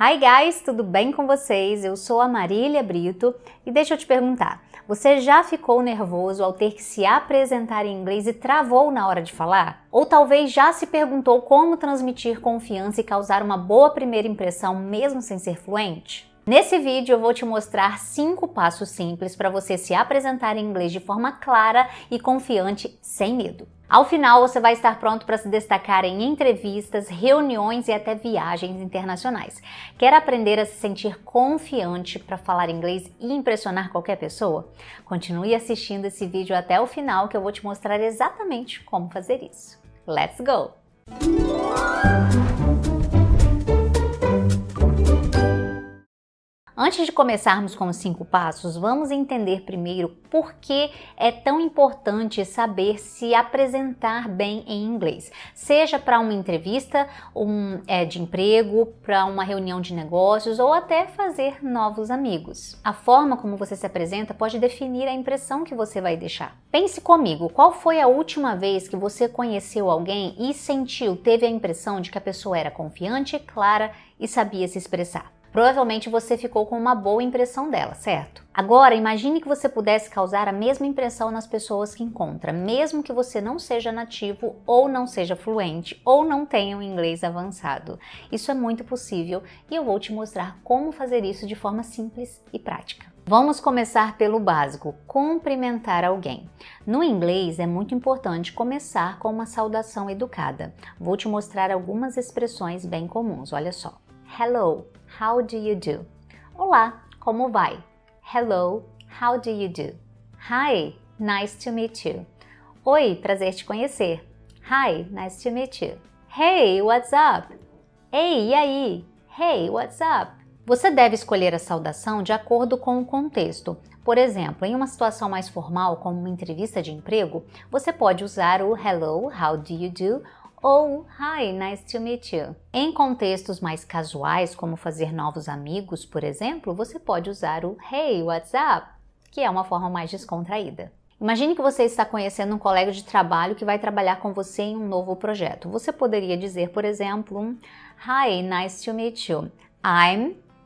Hi guys, tudo bem com vocês? Eu sou a Marília Britto e deixa eu te perguntar, você já ficou nervoso ao ter que se apresentar em inglês e travou na hora de falar? Ou talvez já se perguntou como transmitir confiança e causar uma boa primeira impressão mesmo sem ser fluente? Nesse vídeo eu vou te mostrar 5 passos simples para você se apresentar em inglês de forma clara e confiante sem medo. Ao final, você vai estar pronto para se destacar em entrevistas, reuniões e até viagens internacionais. Quer aprender a se sentir confiante para falar inglês e impressionar qualquer pessoa? Continue assistindo esse vídeo até o final que eu vou te mostrar exatamente como fazer isso. Let's go! Antes de começarmos com os 5 passos, vamos entender primeiro por que é tão importante saber se apresentar bem em inglês. Seja para uma entrevista de emprego, para uma reunião de negócios ou até fazer novos amigos. A forma como você se apresenta pode definir a impressão que você vai deixar. Pense comigo, qual foi a última vez que você conheceu alguém e teve a impressão de que a pessoa era confiante, clara e sabia se expressar? Provavelmente você ficou com uma boa impressão dela, certo? Agora, imagine que você pudesse causar a mesma impressão nas pessoas que encontra, mesmo que você não seja nativo, ou não seja fluente, ou não tenha um inglês avançado. Isso é muito possível e eu vou te mostrar como fazer isso de forma simples e prática. Vamos começar pelo básico, cumprimentar alguém. No inglês é muito importante começar com uma saudação educada. Vou te mostrar algumas expressões bem comuns, olha só. Hello, how do you do? Olá, como vai? Hello, how do you do? Hi, nice to meet you. Oi, prazer te conhecer. Hi, nice to meet you. Hey, what's up? Ei, e aí? Hey, what's up? Você deve escolher a saudação de acordo com o contexto. Por exemplo, em uma situação mais formal, como uma entrevista de emprego, você pode usar o hello, how do you do? Ou, hi, nice to meet you. Em contextos mais casuais, como fazer novos amigos, por exemplo, você pode usar o hey, what's up? Que é uma forma mais descontraída. Imagine que você está conhecendo um colega de trabalho que vai trabalhar com você em um novo projeto. Você poderia dizer, por exemplo, hi, nice to meet you.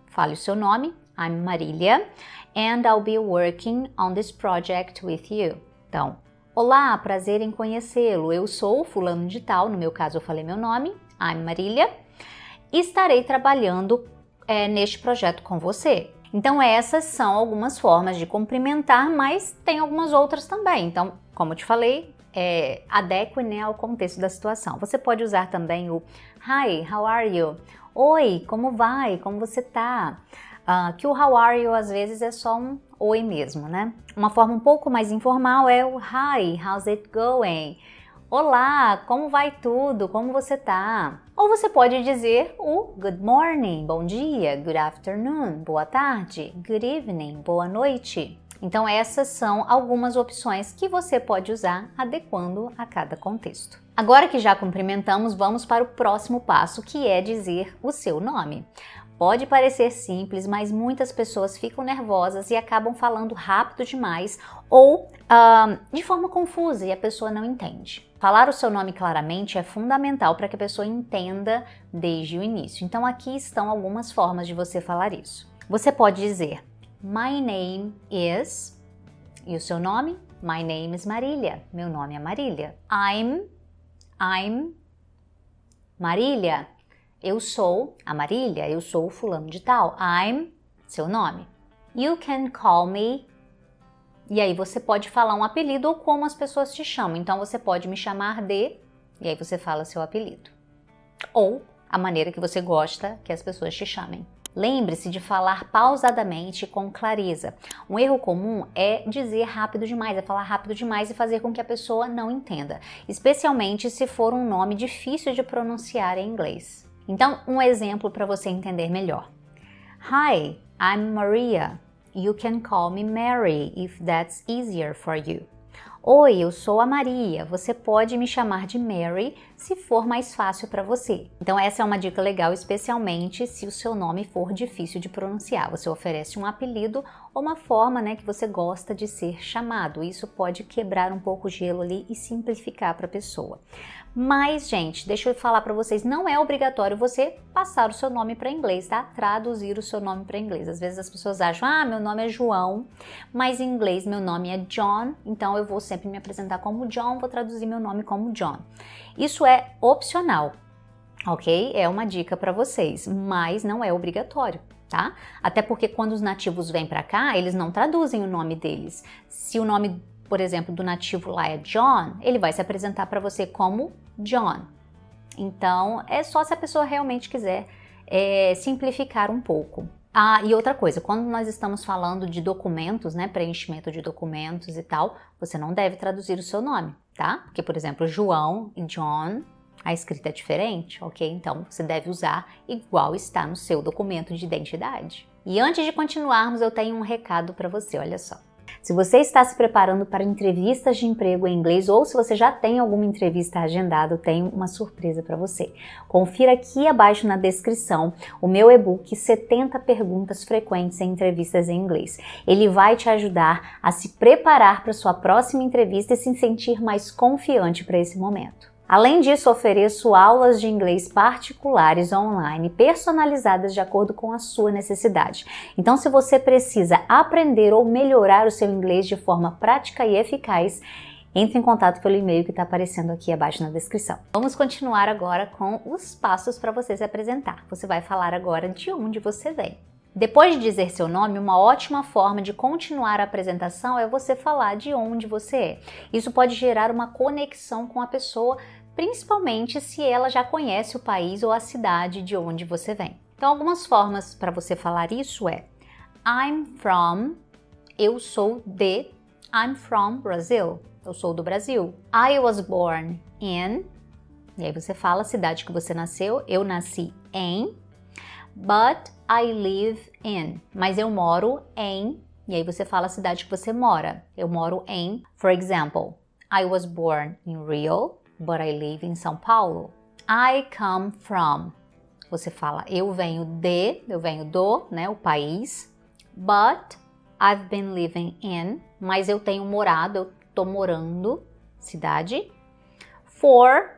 Fale o seu nome, I'm Marília, and I'll be working on this project with you. Então, olá, prazer em conhecê-lo. Eu sou fulano de tal, no meu caso eu falei meu nome, I'm Marília, e estarei trabalhando neste projeto com você. Então essas são algumas formas de cumprimentar, mas tem algumas outras também. Então, como eu te falei, adeque ao contexto da situação. Você pode usar também o Hi, how are you? Oi, como vai? Como você tá? Que o how are you às vezes é só um oi mesmo, né? Uma forma um pouco mais informal é o hi, how's it going? Olá, como vai tudo? Como você tá? Ou você pode dizer o good morning, bom dia, good afternoon, boa tarde, good evening, boa noite. Então essas são algumas opções que você pode usar adequando a cada contexto. Agora que já cumprimentamos, vamos para o próximo passo, que é dizer o seu nome. Pode parecer simples, mas muitas pessoas ficam nervosas e acabam falando rápido demais ou de forma confusa e a pessoa não entende. Falar o seu nome claramente é fundamental para que a pessoa entenda desde o início. Então aqui estão algumas formas de você falar isso. Você pode dizer My name is... E o seu nome? My name is Marília. Meu nome é Marília. I'm Marília. Eu sou a Marília, eu sou o fulano de tal. I'm, seu nome. You can call me. E aí você pode falar um apelido ou como as pessoas te chamam. Então você pode me chamar de, e aí você fala seu apelido. Ou a maneira que você gosta que as pessoas te chamem. Lembre-se de falar pausadamente com clareza. Um erro comum é dizer rápido demais, é falar rápido demais e fazer com que a pessoa não entenda. Especialmente se for um nome difícil de pronunciar em inglês. Então, um exemplo para você entender melhor. Hi, I'm Maria. You can call me Mary if that's easier for you. Oi, eu sou a Maria. Você pode me chamar de Mary se for mais fácil para você. Então, essa é uma dica legal, especialmente se o seu nome for difícil de pronunciar. Você oferece um apelido ou uma forma, né, que você gosta de ser chamado. Isso pode quebrar um pouco o gelo ali e simplificar para a pessoa. Mas, gente, deixa eu falar para vocês, não é obrigatório você passar o seu nome para inglês, tá? Traduzir o seu nome para inglês. Às vezes as pessoas acham, ah, meu nome é João, mas em inglês meu nome é John, então eu vou sempre me apresentar como John, vou traduzir meu nome como John. Isso é opcional, ok? É uma dica para vocês, mas não é obrigatório. Tá? Até porque quando os nativos vêm para cá, eles não traduzem o nome deles. Se o nome, por exemplo, do nativo lá é John, ele vai se apresentar para você como John. Então, é só se a pessoa realmente quiser simplificar um pouco. Ah, e outra coisa, quando nós estamos falando de documentos, né, preenchimento de documentos e tal, você não deve traduzir o seu nome, tá? Porque, por exemplo, João e John... a escrita é diferente, ok? Então, você deve usar igual está no seu documento de identidade. E antes de continuarmos, eu tenho um recado para você, olha só. Se você está se preparando para entrevistas de emprego em inglês ou se você já tem alguma entrevista agendada, eu tenho uma surpresa para você. Confira aqui abaixo na descrição o meu e-book 70 perguntas frequentes em entrevistas em inglês. Ele vai te ajudar a se preparar para sua próxima entrevista e se sentir mais confiante para esse momento. Além disso, ofereço aulas de inglês particulares online, personalizadas de acordo com a sua necessidade. Então, se você precisa aprender ou melhorar o seu inglês de forma prática e eficaz, entre em contato pelo e-mail que está aparecendo aqui abaixo na descrição. Vamos continuar agora com os passos para você se apresentar. Você vai falar agora de onde você vem. Depois de dizer seu nome, uma ótima forma de continuar a apresentação é você falar de onde você é. Isso pode gerar uma conexão com a pessoa, principalmente se ela já conhece o país ou a cidade de onde você vem. Então, algumas formas para você falar isso é I'm from, eu sou de, I'm from Brazil, eu sou do Brasil. I was born in, e aí você fala a cidade que você nasceu, eu nasci em, but I live in, mas eu moro em, e aí você fala a cidade que você mora, eu moro em, for example, I was born in Rio, but I live in São Paulo. I come from, você fala eu venho de, eu venho do, né, o país, but I've been living in, mas eu tenho morado, eu tô morando, cidade, for,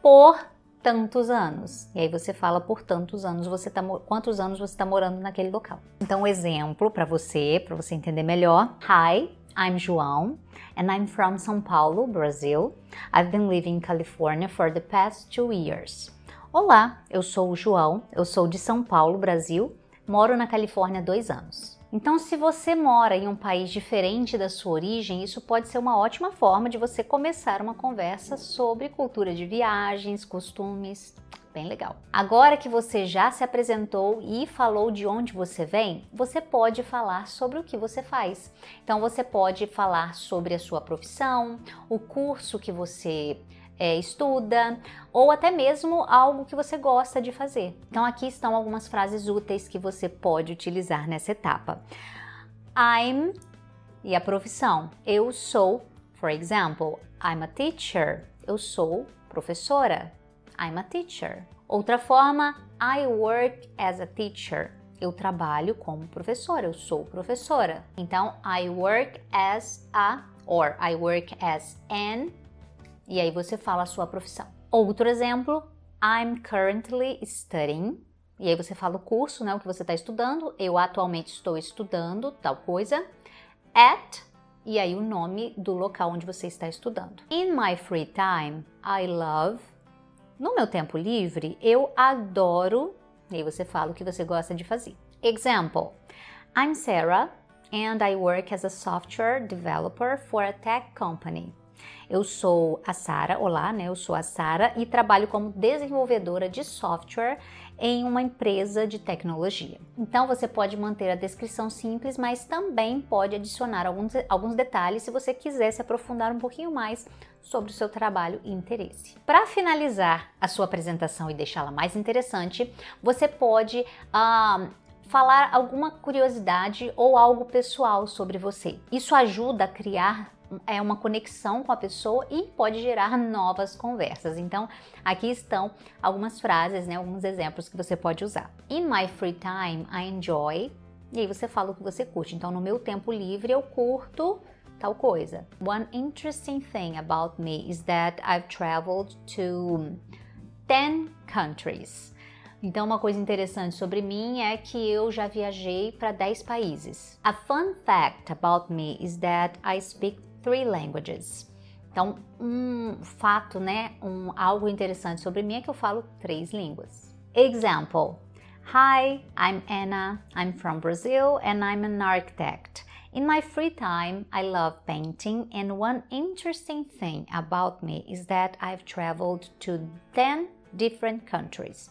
por tantos anos. E aí você fala por tantos anos você tá, quantos anos você está morando naquele local. Então, um exemplo para você entender melhor. Hi, I'm João and I'm from São Paulo, Brazil. I've been living in California for the past 2 years. Olá, eu sou o João, eu sou de São Paulo, Brasil, moro na Califórnia há 2 anos. Então, se você mora em um país diferente da sua origem, isso pode ser uma ótima forma de você começar uma conversa sobre cultura de viagens, costumes, bem legal. Agora que você já se apresentou e falou de onde você vem, você pode falar sobre o que você faz. Então, você pode falar sobre a sua profissão, o curso que você estuda, ou até mesmo algo que você gosta de fazer. Então, aqui estão algumas frases úteis que você pode utilizar nessa etapa. I'm, e a profissão, eu sou, for example, I'm a teacher, eu sou professora, I'm a teacher. Outra forma, I work as a teacher, eu trabalho como professora, eu sou professora. Então, I work as a, or I work as an, e aí você fala a sua profissão. Outro exemplo, I'm currently studying. E aí você fala o curso, né, o que você está estudando. Eu atualmente estou estudando tal coisa. At, e aí o nome do local onde você está estudando. In my free time, I love. No meu tempo livre, eu adoro. E aí você fala o que você gosta de fazer. Example, I'm Sarah and I work as a software developer for a tech company. Eu sou a Sara, olá, né? Eu sou a Sara e trabalho como desenvolvedora de software em uma empresa de tecnologia. Então, você pode manter a descrição simples, mas também pode adicionar alguns detalhes se você quiser se aprofundar um pouquinho mais sobre o seu trabalho e interesse. Para finalizar a sua apresentação e deixá-la mais interessante, você pode falar alguma curiosidade ou algo pessoal sobre você. Isso ajuda a criar uma conexão com a pessoa e pode gerar novas conversas. Então, aqui estão algumas frases, né, alguns exemplos que você pode usar. In my free time, I enjoy. E aí você fala o que você curte. Então, no meu tempo livre, eu curto tal coisa. One interesting thing about me is that I've traveled to 10 countries. Então, uma coisa interessante sobre mim é que eu já viajei para 10 países. A fun fact about me is that I speak 3 languages. Então, um fato, né? Algo interessante sobre mim é que eu falo 3 línguas. Example. Hi, I'm Anna. I'm from Brazil and I'm an architect. In my free time, I love painting, and one interesting thing about me is that I've traveled to 10 different countries.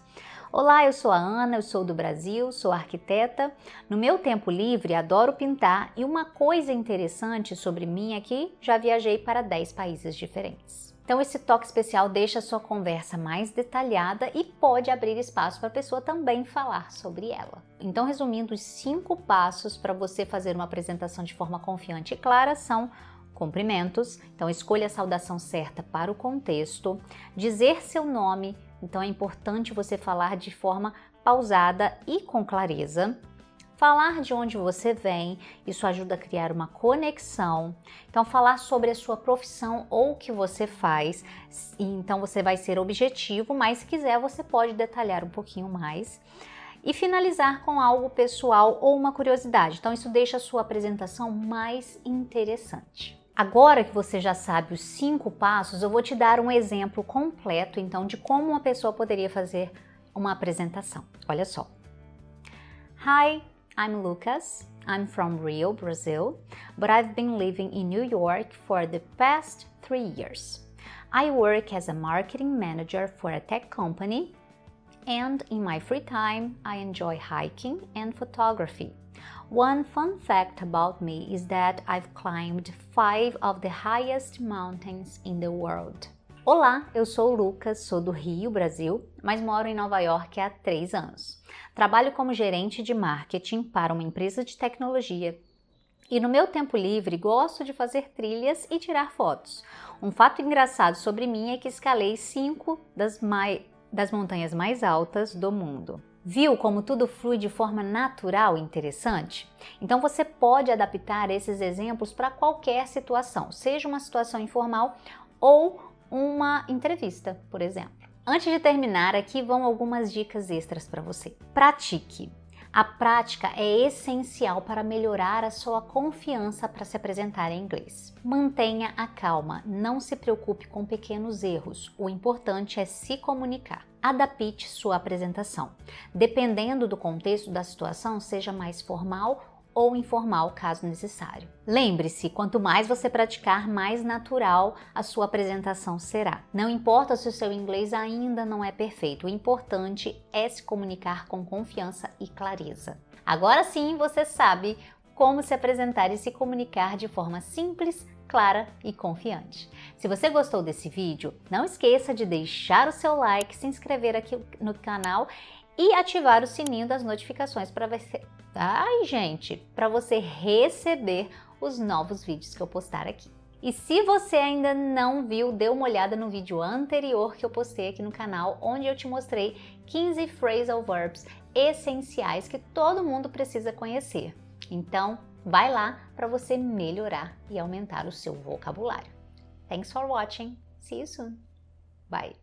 Olá, eu sou a Ana, eu sou do Brasil, sou arquiteta. No meu tempo livre, adoro pintar e uma coisa interessante sobre mim é que já viajei para 10 países diferentes. Então, esse toque especial deixa a sua conversa mais detalhada e pode abrir espaço para a pessoa também falar sobre ela. Então, resumindo, os 5 passos para você fazer uma apresentação de forma confiante e clara são: cumprimentos, então escolha a saudação certa para o contexto; dizer seu nome, então é importante você falar de forma pausada e com clareza; falar de onde você vem, isso ajuda a criar uma conexão. Então, falar sobre a sua profissão ou o que você faz, então você vai ser objetivo, mas se quiser você pode detalhar um pouquinho mais. E finalizar com algo pessoal ou uma curiosidade, então isso deixa a sua apresentação mais interessante. Agora que você já sabe os 5 passos, eu vou te dar um exemplo completo, então, de como uma pessoa poderia fazer uma apresentação. Olha só. Hi, I'm Lucas, I'm from Rio, Brazil, but I've been living in New York for the past 3 years. I work as a marketing manager for a tech company, and in my free time, I enjoy hiking and photography. One fun fact about me is that I've climbed 5 of the highest mountains in the world. Olá, eu sou o Lucas, sou do Rio, Brasil, mas moro em Nova York há 3 anos. Trabalho como gerente de marketing para uma empresa de tecnologia e no meu tempo livre gosto de fazer trilhas e tirar fotos. Um fato engraçado sobre mim é que escalei 5 das montanhas mais altas do mundo. Viu como tudo flui de forma natural e interessante? Então você pode adaptar esses exemplos para qualquer situação, seja uma situação informal ou uma entrevista, por exemplo. Antes de terminar, aqui vão algumas dicas extras para você. Pratique. A prática é essencial para melhorar a sua confiança para se apresentar em inglês. Mantenha a calma, não se preocupe com pequenos erros, o importante é se comunicar. Adapte sua apresentação. Dependendo do contexto da situação, seja mais formal ou informal, caso necessário. Lembre-se, quanto mais você praticar, mais natural a sua apresentação será. Não importa se o seu inglês ainda não é perfeito, o importante é se comunicar com confiança e clareza. Agora sim, você sabe como se apresentar e se comunicar de forma simples, clara e confiante. Se você gostou desse vídeo, não esqueça de deixar o seu like, se inscrever aqui no canal e ativar o sininho das notificações para você... Ai, gente, para você receber os novos vídeos que eu postar aqui. E se você ainda não viu, dê uma olhada no vídeo anterior que eu postei aqui no canal, onde eu te mostrei 15 phrasal verbs essenciais que todo mundo precisa conhecer. Então, vai lá para você melhorar e aumentar o seu vocabulário. Thanks for watching. See you soon. Bye.